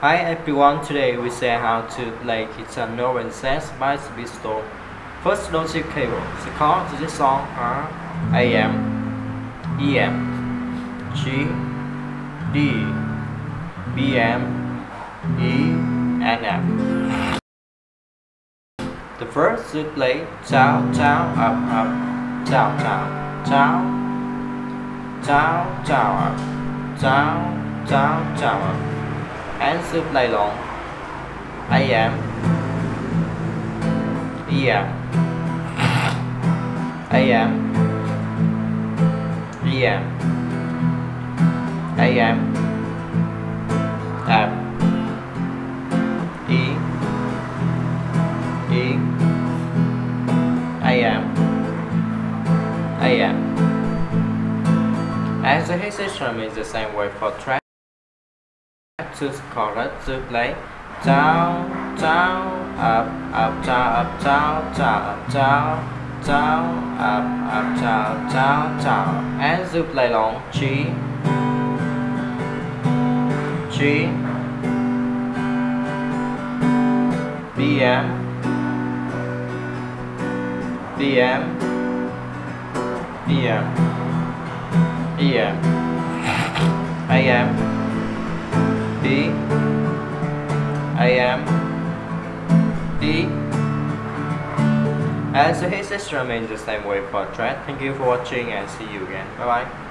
Hi everyone, today we say how to play guitar Now and Then by the Beatles. First, logic cable. The chords to this song are AM, EM, G, D, BM, E, and F. The first to play down, down, up, up, down, down, down, down, down, up, down, down, down, up. And to play long AM, EM, AM, EM, AM, F, E, E, AM, AM. And the hexagram is the same way for track. To correct to play down, down, up, up, down, up, down, down, up, down, down, up, up, down, down, down, and to play long G, G, BM, BM, BM, EM, AM, D, AM, D. And so his instrument is the same way for track. Thank you for watching and see you again. Bye bye.